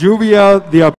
Juvia the